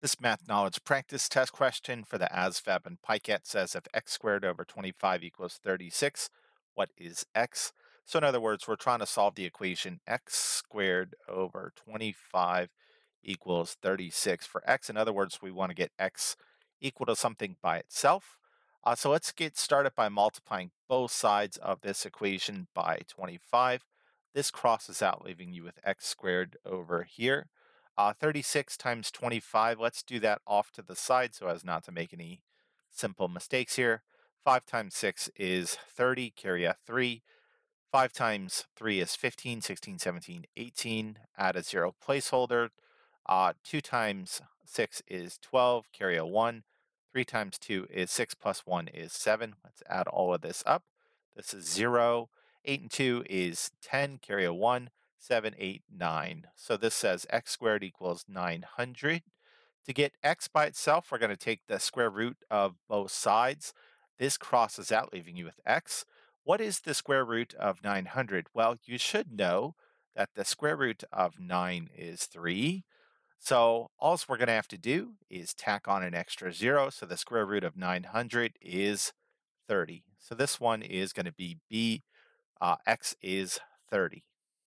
This math knowledge practice test question for the ASVAB and PiCAT says if x squared over 25 equals 36, what is x? So in other words, we're trying to solve the equation x squared over 25 equals 36 for x. In other words, we want to get x equal to something by itself. So let's get started by multiplying both sides of this equation by 25. This crosses out, leaving you with x squared over here. 36 times 25, let's do that off to the side so as not to make any simple mistakes here. 5 times 6 is 30, carry a 3. 5 times 3 is 15, 16, 17, 18, add a 0 placeholder. 2 times 6 is 12, carry a 1. 3 times 2 is 6 plus 1 is 7. Let's add all of this up. This is 0. 8 and 2 is 10, carry a 1. 7, 8, 9. So this says x squared equals 900. To get x by itself, we're going to take the square root of both sides. This crosses out, leaving you with x. What is the square root of 900? Well, you should know that the square root of 9 is 3. So all we're going to have to do is tack on an extra 0. So the square root of 900 is 30. So this one is going to be B. X is 30.